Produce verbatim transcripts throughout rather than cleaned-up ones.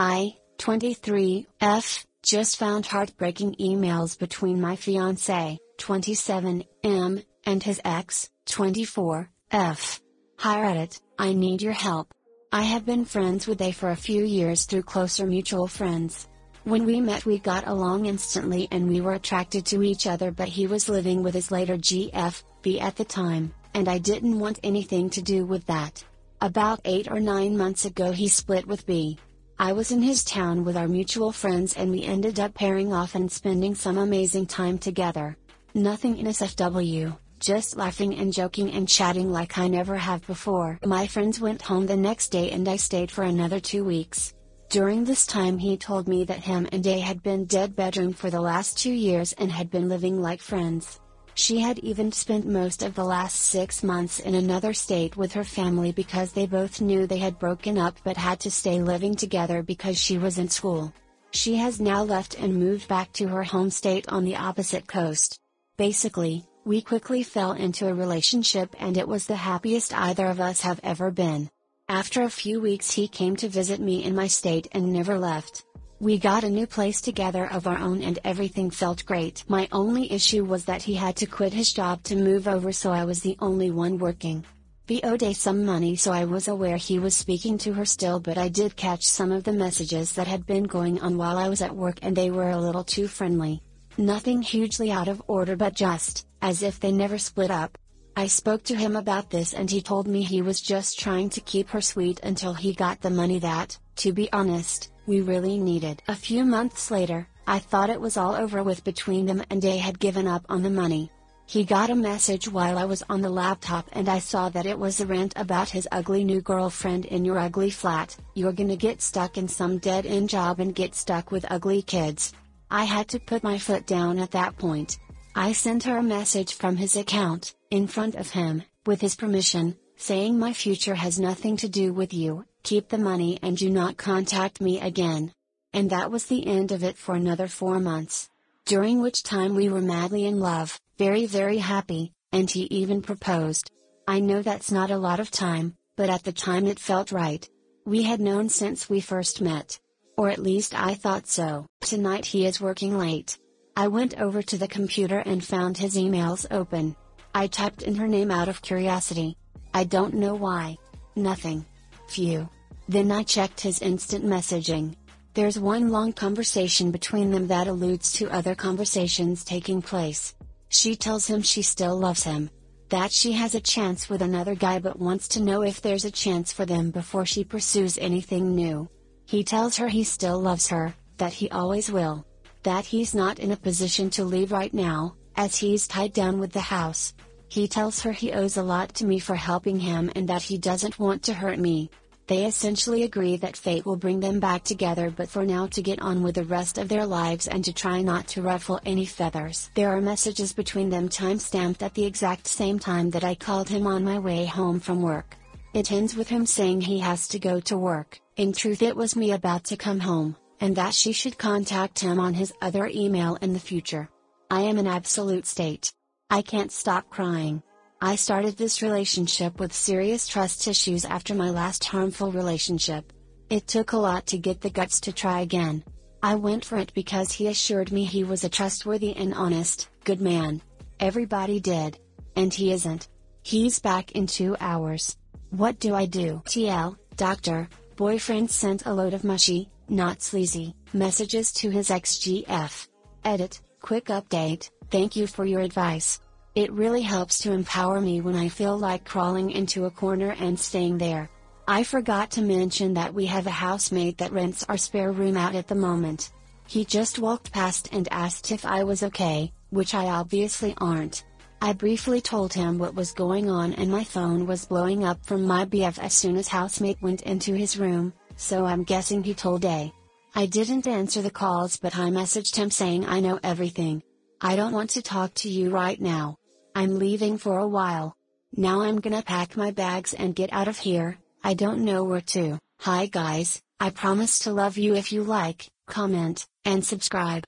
I, twenty-three F, just found heartbreaking emails between my fiancé, twenty-seven M, and his ex, twenty-four F. Hi Reddit, I need your help. I have been friends with A for a few years through closer mutual friends. When we met we got along instantly and we were attracted to each other, but he was living with his later G F B at the time, and I didn't want anything to do with that. About eight or nine months ago he split with B. I was in his town with our mutual friends and we ended up pairing off and spending some amazing time together. Nothing N S F W, just laughing and joking and chatting like I never have before. My friends went home the next day and I stayed for another two weeks. During this time he told me that him and A had been bedridden for the last two years and had been living like friends. She had even spent most of the last six months in another state with her family because they both knew they had broken up but had to stay living together because she was in school. She has now left and moved back to her home state on the opposite coast. Basically, we quickly fell into a relationship and it was the happiest either of us have ever been. After a few weeks he came to visit me in my state and never left. We got a new place together of our own and everything felt great. My only issue was that he had to quit his job to move over, so I was the only one working. B owed A some money, so I was aware he was speaking to her still, but I did catch some of the messages that had been going on while I was at work and they were a little too friendly. Nothing hugely out of order, but just as if they never split up. I spoke to him about this and he told me he was just trying to keep her sweet until he got the money that, to be honest, we really needed. A few months later, I thought it was all over with between them and A had given up on the money. He got a message while I was on the laptop and I saw that it was a rant about his ugly new girlfriend in your ugly flat, you're gonna get stuck in some dead-end job and get stuck with ugly kids. I had to put my foot down at that point. I sent her a message from his account, in front of him, with his permission, saying my future has nothing to do with you. Keep the money and do not contact me again. And that was the end of it for another four months. During which time we were madly in love, very very happy, and he even proposed. I know that's not a lot of time, but at the time it felt right. We had known since we first met. Or at least I thought so. Tonight he is working late. I went over to the computer and found his emails open. I typed in her name out of curiosity. I don't know why. Nothing. Phew. Then I checked his instant messaging. There's one long conversation between them that alludes to other conversations taking place. She tells him she still loves him. That she has a chance with another guy but wants to know if there's a chance for them before she pursues anything new. He tells her he still loves her, that he always will. That he's not in a position to leave right now, as he's tied down with the house. He tells her he owes a lot to me for helping him and that he doesn't want to hurt me. They essentially agree that fate will bring them back together, but for now to get on with the rest of their lives and to try not to ruffle any feathers. There are messages between them timestamped at the exact same time that I called him on my way home from work. It ends with him saying he has to go to work. In truth it was me about to come home, and that she should contact him on his other email in the future. I am in absolute state. I can't stop crying. I started this relationship with serious trust issues after my last harmful relationship. It took a lot to get the guts to try again. I went for it because he assured me he was a trustworthy and honest, good man. Everybody did. And he isn't. He's back in two hours. What do I do? T L, doctor, boyfriend sent a load of mushy, not sleazy, messages to his ex-G F. Edit, quick update, thank you for your advice. It really helps to empower me when I feel like crawling into a corner and staying there. I forgot to mention that we have a housemate that rents our spare room out at the moment. He just walked past and asked if I was okay, which I obviously aren't. I briefly told him what was going on and my phone was blowing up from my B F as soon as housemate went into his room, so I'm guessing he told A. I didn't answer the calls but I messaged him saying I know everything. I don't want to talk to you right now. I'm leaving for a while. Now I'm gonna pack my bags and get out of here, I don't know where to. Hi guys, I promise to love you if you like, comment, and subscribe.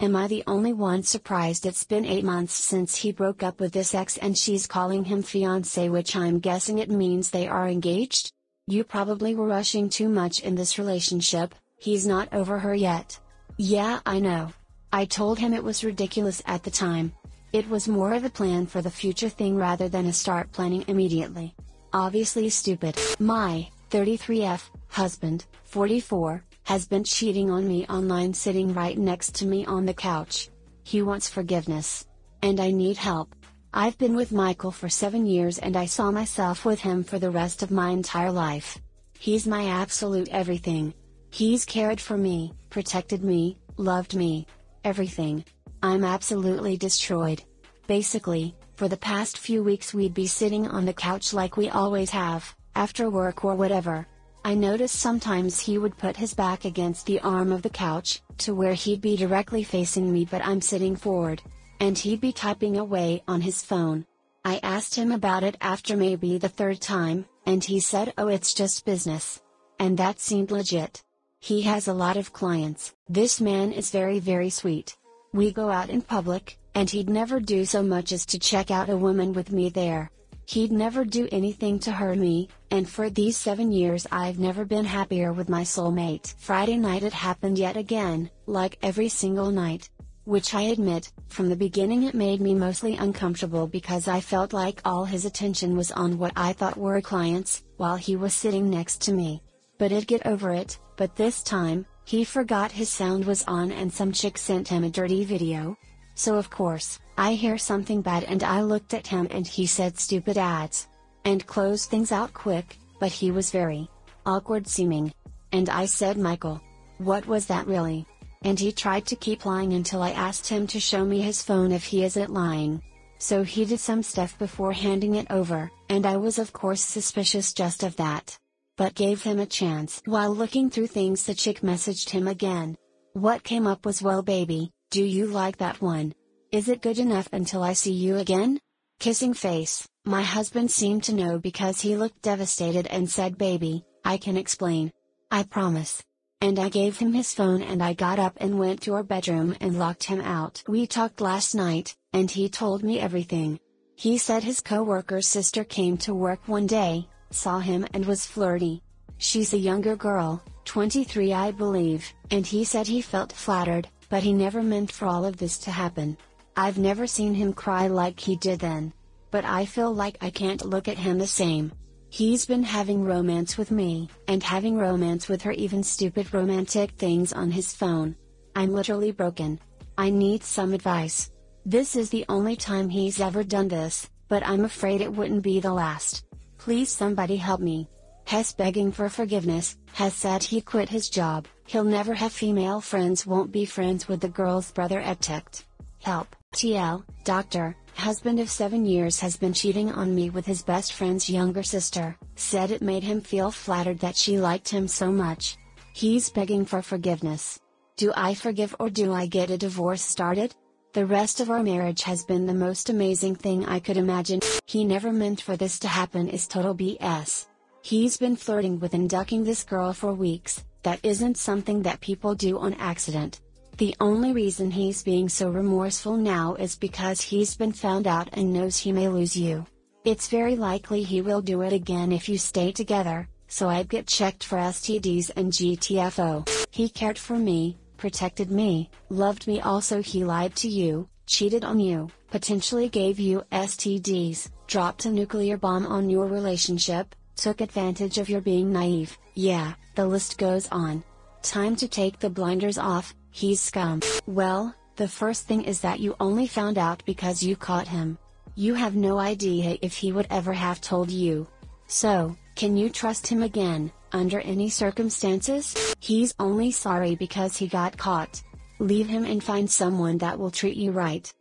Am I the only one surprised it's been eight months since he broke up with this ex and she's calling him fiancé, which I'm guessing it means they are engaged? You probably were rushing too much in this relationship, He's not over her yet. Yeah, I know. I told him it was ridiculous at the time. It was more of a plan for the future thing rather than a start planning immediately. Obviously stupid. My thirty-three F husband, forty-four, has been cheating on me online sitting right next to me on the couch. He wants forgiveness. And I need help. I've been with Michael for seven years and I saw myself with him for the rest of my entire life. He's my absolute everything. He's cared for me, protected me, loved me. Everything. I'm absolutely destroyed. Basically, for the past few weeks we'd be sitting on the couch like we always have, after work or whatever. I noticed sometimes he would put his back against the arm of the couch, to where he'd be directly facing me but I'm sitting forward. And he'd be typing away on his phone. I asked him about it after maybe the third time, and he said, "Oh, it's just business." And that seemed legit. He has a lot of clients. This man is very very sweet. We go out in public, and he'd never do so much as to check out a woman with me there. He'd never do anything to hurt me, and for these seven years I've never been happier with my soulmate. Friday night it happened yet again, like every single night. Which I admit, from the beginning it made me mostly uncomfortable because I felt like all his attention was on what I thought were clients, while he was sitting next to me. But I'd get over it, but this time, he forgot his sound was on and some chick sent him a dirty video. So of course, I hear something bad and I looked at him and he said stupid ads. And closed things out quick, but he was very awkward seeming. And I said, "Michael, what was that really?" And he tried to keep lying until I asked him to show me his phone if he isn't lying. So he did some stuff before handing it over, and I was of course suspicious just of that. But gave him a chance. While looking through things the chick messaged him again. What came up was, "Well baby, do you like that one? Is it good enough until I see you again?" Kissing face. My husband seemed to know because he looked devastated and said, "Baby, I can explain. I promise." And I gave him his phone and I got up and went to our bedroom and locked him out. We talked last night, and he told me everything. He said his co-worker's sister came to work one day, saw him and was flirty. She's a younger girl, twenty-three I believe, and he said he felt flattered, but he never meant for all of this to happen. I've never seen him cry like he did then. But I feel like I can't look at him the same. He's been having romance with me, and having romance with her, even stupid romantic things on his phone. I'm literally broken. I need some advice. This is the only time he's ever done this, but I'm afraid it wouldn't be the last. Please somebody help me. He's begging for forgiveness, has said he quit his job, he'll never have female friends, won't be friends with the girl's brother at Tech. Help. T L, doctor, husband of seven years has been cheating on me with his best friend's younger sister, said it made him feel flattered that she liked him so much. He's begging for forgiveness. Do I forgive or do I get a divorce started? The rest of our marriage has been the most amazing thing I could imagine. He never meant for this to happen is total B S. He's been flirting with and ducking this girl for weeks, that isn't something that people do on accident. The only reason he's being so remorseful now is because he's been found out and knows he may lose you. It's very likely he will do it again if you stay together, so I'd get checked for S T Ds and G T F O. He cared for me, protected me, loved me. Also he lied to you, cheated on you, potentially gave you S T Ds, dropped a nuclear bomb on your relationship, took advantage of your being naive. Yeah, the list goes on. Time to take the blinders off. He's scum. Well, the first thing is that you only found out because you caught him. You have no idea if he would ever have told you. So, can you trust him again, under any circumstances? He's only sorry because he got caught. Leave him and find someone that will treat you right.